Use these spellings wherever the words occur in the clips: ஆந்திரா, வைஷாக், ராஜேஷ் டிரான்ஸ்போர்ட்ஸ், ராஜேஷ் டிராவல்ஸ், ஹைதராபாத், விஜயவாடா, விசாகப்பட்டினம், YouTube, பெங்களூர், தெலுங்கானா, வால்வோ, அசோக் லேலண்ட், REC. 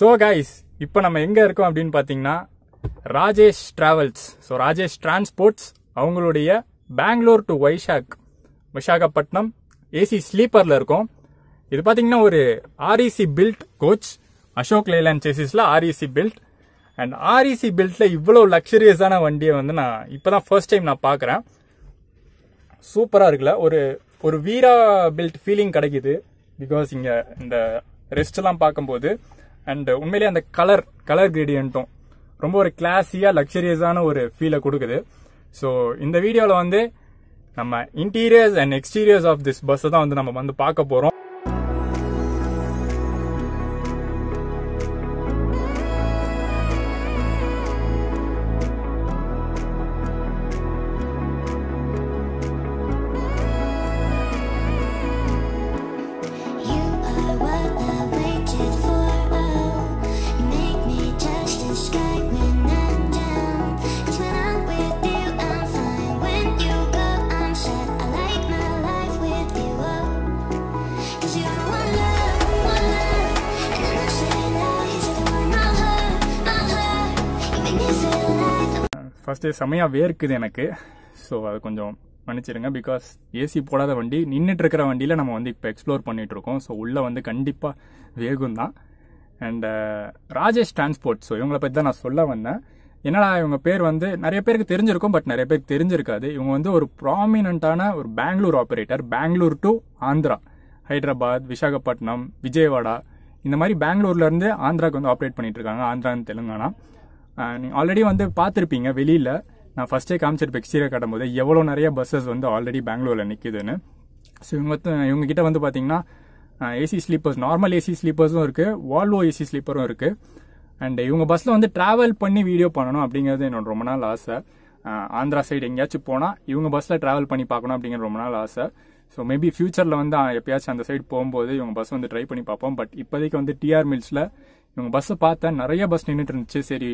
So guys, இப்போ நம்ம எங்க இருக்கோம் அப்படினு பாத்தீங்கன்னா ராஜேஷ் டிராவல்ஸ், so ராஜேஷ் டிரான்ஸ்போர்ட்ஸ் அவங்களுடைய பெங்களூர் டு வைஷாக் விசாகப்பட்டினம் ஏசி ஸ்லீப்பர்ல இருக்கும். இது பாத்தீங்கன்னா ஒரு REC built coach, அசோக் லேலண்ட் சேசிஸ்ல REC built. அண்ட் REC builtல இவ்வளவு லக்ஸரியஸான வண்டியை வந்து நான் இப்பதான் ஃபர்ஸ்ட் டைம் நான் பாக்குறேன். சூப்பரா இருக்குல்ல, ஒரு ஒரு வீரா built ஃபீலிங் கிடைக்குது. பிகாஸ் இங்க இந்த ரெஸ்ட் எல்லாம் பார்க்கும்போது அண்ட் உண்மையிலேயே அந்த கலர் கிரேடியன்ட்டும் ரொம்ப ஒரு கிளாஸியா லக்ஸரியஸான ஒரு ஃபீலை கொடுக்குது. ஸோ இந்த வீடியோவில் வந்து நம்ம interiors and exteriors of this bus தான் வந்து நம்ம வந்து பார்க்க போறோம். ஃபஸ்ட்டு செமையாக வேர்க்குது எனக்கு, ஸோ அதை கொஞ்சம் மன்னிச்சிடுங்க. பிகாஸ் ஏசி போடாத வண்டி நின்றுட்டு இருக்கிற வண்டியில் நம்ம வந்து இப்போ எக்ஸ்ப்ளோர் பண்ணிகிட்ருக்கோம். ஸோ உள்ளே வந்து கண்டிப்பாக வேகும் தான். அண்டு ராஜேஷ் டிரான்ஸ்போர்ட், ஸோ இவங்களை பற்றி தான் நான் சொல்ல வந்தேன். என்னடா இவங்க பேர் வந்து நிறைய பேருக்கு தெரிஞ்சிருக்கும், பட் நிறைய பேருக்கு தெரிஞ்சிருக்காது. இவங்க வந்து ஒரு ப்ராமினண்ட்டான ஒரு பெங்களூர் ஆப்ரேட்டர். பெங்களூர் டு ஆந்திரா, ஹைதராபாத், விசாகப்பட்டினம், விஜயவாடா, இந்த மாதிரி பெங்களூர்லேருந்து ஆந்திராவுக்கு வந்து ஆப்ரேட் பண்ணிகிட்ருக்காங்க. ஆந்திரா அண்ட் தெலுங்கானா நீங்கள் ஆல்ரெடி வந்து பார்த்துருப்பீங்க. வெளியில் நான் ஃபஸ்ட்டே காமிச்சிருப்பேன் எக்ஸ்டீரியர் காட்டும்போது எவ்வளோ நிறைய பஸ்ஸஸ் வந்து ஆல்ரெடி பெங்களூரில் நிற்குதுன்னு. ஸோ இவங்ககிட்ட வந்து பார்த்தீங்கன்னா ஏசி ஸ்லீப்பர்ஸ், நார்மல் ஏசி ஸ்லீப்பர்ஸும் இருக்குது, வால்வோ ஏசி ஸ்லீப்பரும் இருக்குது. அண்ட் இவங்க பஸ்ஸில் வந்து ட்ராவல் பண்ணி வீடியோ பண்ணணும் அப்படிங்கிறது என்னோட ரொம்ப நாள் ஆசை. ஆந்திரா சைடு எங்கேயாச்சும் போனால் இவங்க பஸ்ஸில் ட்ராவல் பண்ணி பார்க்கணும் அப்படிங்கிற ரொம்ப நாள் ஆசை. ஸோ மேபி ஃபியூச்சரில் வந்து எப்பயாச்சும் அந்த சைடு போகும்போது இவங்க பஸ் வந்து ட்ரை பண்ணி பார்ப்போம். பட் இப்போதைக்கு வந்து TR மில்ஸில் இவங்க பஸ்ஸை பார்த்தேன், நிறைய பஸ் நின்றுட்டு இருந்துச்சு. சரி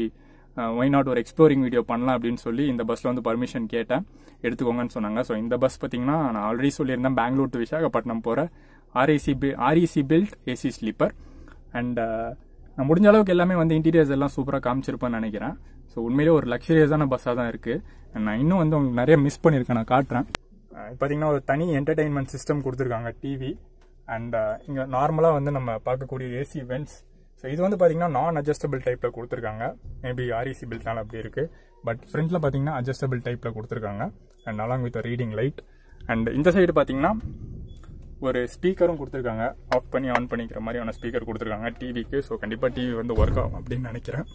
ஒய் நாட் ஒரு எக்ஸ்ப்ளோரிங் வீடியோ பண்ணலாம் அப்படின்னு சொல்லி இந்த பஸ்ஸில் வந்து பர்மிஷன் கேட்டேன், எடுத்துக்கோங்கன்னு சொன்னாங்க. ஸோ இந்த பஸ் பார்த்தீங்கன்னா நான் ஆல்ரெடி சொல்லியிருந்தேன் பெங்களூர் டு விசாகப்பட்டினம் போகிற REC built AC sleeper. And நான் முடிஞ்ச அளவுக்கு எல்லாமே வந்து இன்டீரியர்ஸ் எல்லாம் சூப்பராக காமிச்சிருப்பேன்னு நினைக்கிறேன். ஸோ உண்மையிலேயே ஒரு லக்ஸரியஸான பஸ்ஸாக தான் இருக்குது. அண்ட் நான் இன்னும் வந்து உங்களுக்கு நிறைய மிஸ் பண்ணியிருக்கேன், நான் காட்டுறேன். பார்த்தீங்கன்னா ஒரு தனி என்டர்டெயின்மெண்ட் சிஸ்டம் கொடுத்துருக்காங்க, டிவி. அண்ட் இங்கே நார்மலாக வந்து நம்ம பார்க்கக்கூடிய ஏசி வென்ட்ஸ். ஸோ இது வந்து பார்த்தீங்கன்னா நான் அட்ஜஸ்டபிள் டைப்பில் கொடுத்துருக்காங்க. மேபி REC பில்ட்னால அப்படி இருக்குது, பட் ஃப்ரண்ட்டில் பார்த்தீங்கன்னா அட்ஜஸ்டபிள் டைப்பில் கொடுத்துருக்காங்க. And along with reading light. And இந்த சைடு பார்த்தீங்கன்னா ஒரு ஸ்பீக்கரும் கொடுத்துருக்காங்க, ஆஃப் பண்ணி ஆன் பண்ணிக்கிற மாதிரியான ஸ்பீக்கர் கொடுத்துருக்காங்க டிவிக்கு. ஸோ கண்டிப்பாக டிவி வந்து ஒர்க் ஆகும் அப்படின்னு நினைக்கிறேன்.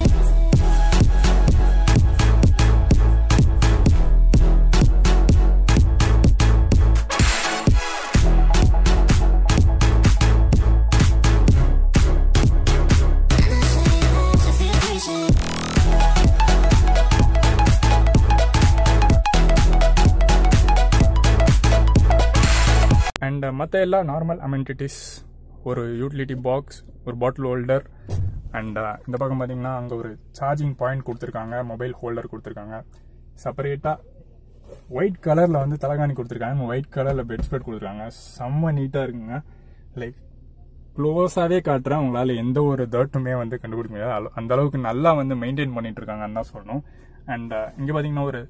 அண்ட் மற்ற எல்லாம் நார்மல் அமெனிட்டிஸ், ஒரு யூட்டிலிட்டி பாக்ஸ், ஒரு பாட்டில் ஹோல்டர். அண்ட் இந்த பக்கம் பார்த்தீங்கன்னா அங்கே ஒரு சார்ஜிங் பாயிண்ட் கொடுத்துருக்காங்க, மொபைல் ஹோல்டர் கொடுத்துருக்காங்க. செப்பரேட்டாக ஒயிட் கலரில் வந்து தலைகாணி கொடுத்துருக்காங்க, ஒயிட் கலரில் பெட்ஸ்பெட் கொடுத்துருக்காங்க. செம்ம நீட்டாக இருக்குங்க. லைக் க்ளோஸாகவே காட்டுறேன், உங்களால் எந்த ஒரு தர்ட்டுமே வந்து கண்டுபிடிக்க முடியாது, அந்த அளவுக்கு நல்லா வந்து மெயின்டைன் பண்ணிட்டு இருக்காங்கன்னு தான் சொல்லணும். அண்ட் இங்கே பார்த்தீங்கன்னா ஒரு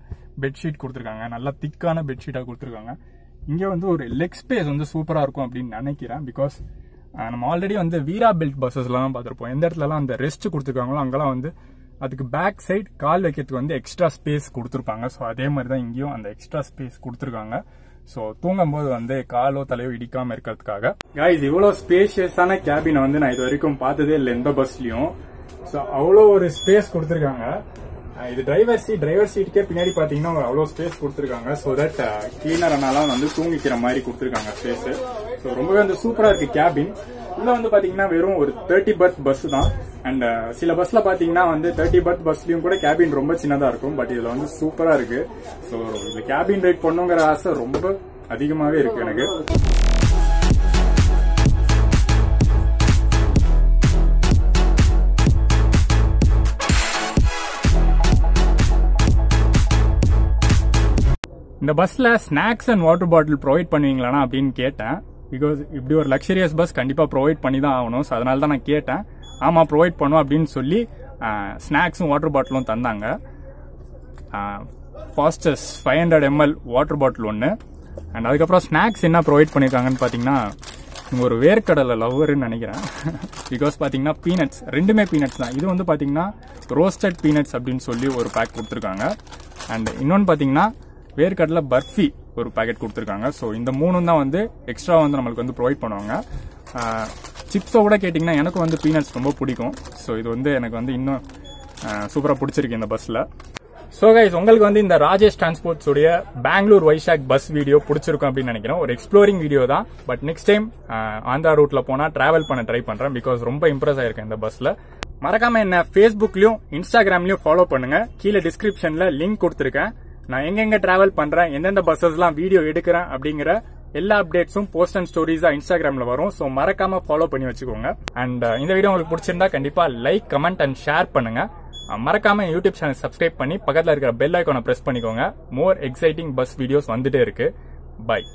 பெட்ஷீட் கொடுத்துருக்காங்க, நல்லா திக்கான பெட்ஷீட்டாக கொடுத்துருக்காங்க. இங்கே வந்து ஒரு லெக் ஸ்பேஸ் வந்து சூப்பராக இருக்கும் அப்படின்னு நினைக்கிறேன். பிகாஸ் நம்ம ஆல்ரெடி வந்து வீரா பில்ட் பஸ்ஸஸ்லாம் பார்த்துருப்போம், எந்த இடத்துலலாம் அந்த ரெஸ்ட் கொடுத்துருக்காங்களோ அங்கெல்லாம் வந்து அதுக்கு பேக் சைடு கால் வைக்கிறதுக்கு வந்து எக்ஸ்ட்ரா ஸ்பேஸ் கொடுத்துருப்பாங்க. ஸோ அதே மாதிரி தான் இங்கேயும் அந்த எக்ஸ்ட்ரா ஸ்பேஸ் கொடுத்துருக்காங்க. ஸோ தூங்கும்போது வந்து காலோ தலையோ இடிக்காமல் இருக்கிறதுக்காக. கைஸ், இவ்வளோ ஸ்பேஷியஸான கேபினை வந்து நான் இது வரைக்கும் பார்த்ததே இல்லை எந்த பஸ்லையும். ஸோ அவ்வளோ ஒரு ஸ்பேஸ் கொடுத்துருக்காங்க. இது டிரைவர் சீட்டுக்கே பின்னாடி பாத்தீங்கன்னா அவ்வளோ ஸ்பேஸ் கொடுத்துருக்காங்க. ஸோ தட் கிளீனர் அண்ணாலாம் வந்து தூங்கிக்கிற மாதிரி கொடுத்துருக்காங்க ஸ்பேஸ். ஸோ ரொம்பவே வந்து சூப்பரா இருக்கு கேபின். உள்ள வந்து பாத்தீங்கன்னா வெறும் ஒரு 30 berth பஸ் தான். அண்ட் சில பஸ்ல பாத்தீங்கன்னா வந்து 30 berth பஸ்லயும் கூட கேபின் ரொம்ப சின்னதா இருக்கும், பட் இதுல வந்து சூப்பரா இருக்கு. ஸோ இந்த கேபின் ரைட் பண்ணுங்கிற ஆசை ரொம்ப அதிகமாவே இருக்கு எனக்கு. இந்த பஸ்ஸில் snacks and water bottle provide பண்ணுவீங்களானா அப்படின்னு கேட்டேன். பிகாஸ் இப்படி ஒரு லக்ஸரியஸ் பஸ் கண்டிப்பாக ப்ரொவைட் பண்ணி தான் ஆகணும். ஸோ அதனால தான் நான் கேட்டேன். ஆமா ப்ரொவைட் பண்ணுவோம் அப்படினு சொல்லி ஸ்நாக்ஸும் வாட்டர் பாட்டிலும் தந்தாங்க fastest 500 ml வாட்டர் பாட்டில் ஒன்னு and அதுக்கு அப்புறம் ஸ்நாக்ஸ் என்ன ப்ரொவைட் பண்ணிருக்காங்கன்னு பாத்தீங்கன்னா ஒரு வேர்க்கடலை லவ்வர்னு நினைக்கிறேன் பிகாஸ் பாத்தீங்கன்னா பீனட்ஸ் ரெண்டுமே பீனட்ஸ் தான் இது வந்து பாத்தீங்கன்னா roasted peanuts அப்படினு சொல்லி ஒரு பேக் கொடுத்திருக்காங்க and இன்னொன்னு பாத்தீங்கன்னா வேர்க்கடலை பர்ஃபி ஒரு பாக்கெட் கொடுத்திருக்காங்க சோ இந்த மூணும் தான் வந்து எக்ஸ்ட்ரா வந்து நமக்கு வந்து ப்ரொவைட் பண்ணுவாங்க Chips over கேட்டிங்கனா எனக்கு வந்து பீனட்ஸ் ரொம்ப பிடிக்கும் சோ இது வந்து எனக்கு வந்து இன்னும் சூப்பரா பிடிச்சிருக்கு இந்த பஸ்ல சோ गाइस உங்களுக்கு வந்து இந்த ராஜேஷ் டிரான்ஸ்போர்ட்ஸ் உடைய பெங்களூர் வைஷாக் பஸ் வீடியோ பிடிச்சிருக்கும் அப்படி நினைக்கிறேன் ஒரு எக்ஸ்ப்ளோரிங் வீடியோ தான் பட் நெக்ஸ்ட் டைம் ஆந்திரா ரூட்ல போனா டிராவல் பண்ண ட்ரை பண்றேன் because ரொம்ப இம்ப்ரஸ் ஆயிருக்கேன் இந்த பஸ்ல மறக்காம என்ன Facebookலயும் Instagramலயும் follow பண்ணுங்க கீழ descriptionல லிங்க் கொடுத்திருக்கேன் நான் எங்கெங்க டிராவல் பண்றேன் என்னென்ன பஸ்ஸஸ்லாம் வீடியோ எடுக்கறேன் அப்படிங்கற எல்லா அப்டேட்ஸும் போஸ்ட் அண்ட் ஸ்டோரிஸா இன்ஸ்டாகிராம்ல வரும் சோ மறக்காம ஃபாலோ பண்ணி வச்சுக்கோங்க and இந்த வீடியோ உங்களுக்கு பிடிச்சிருந்தா கண்டிப்பா லைக் கமெண்ட் அண்ட் ஷேர் பண்ணுங்க மறக்காம YouTube சேனல் சப்ஸ்கிரைப் பண்ணி பக்கத்துல இருக்கிற பெல் ஐகானை பிரஸ் பண்ணிக்கோங்க மோர் எக்ஸைட்டிங் பஸ் வீடியோஸ் வந்துட்டே இருக்கு பை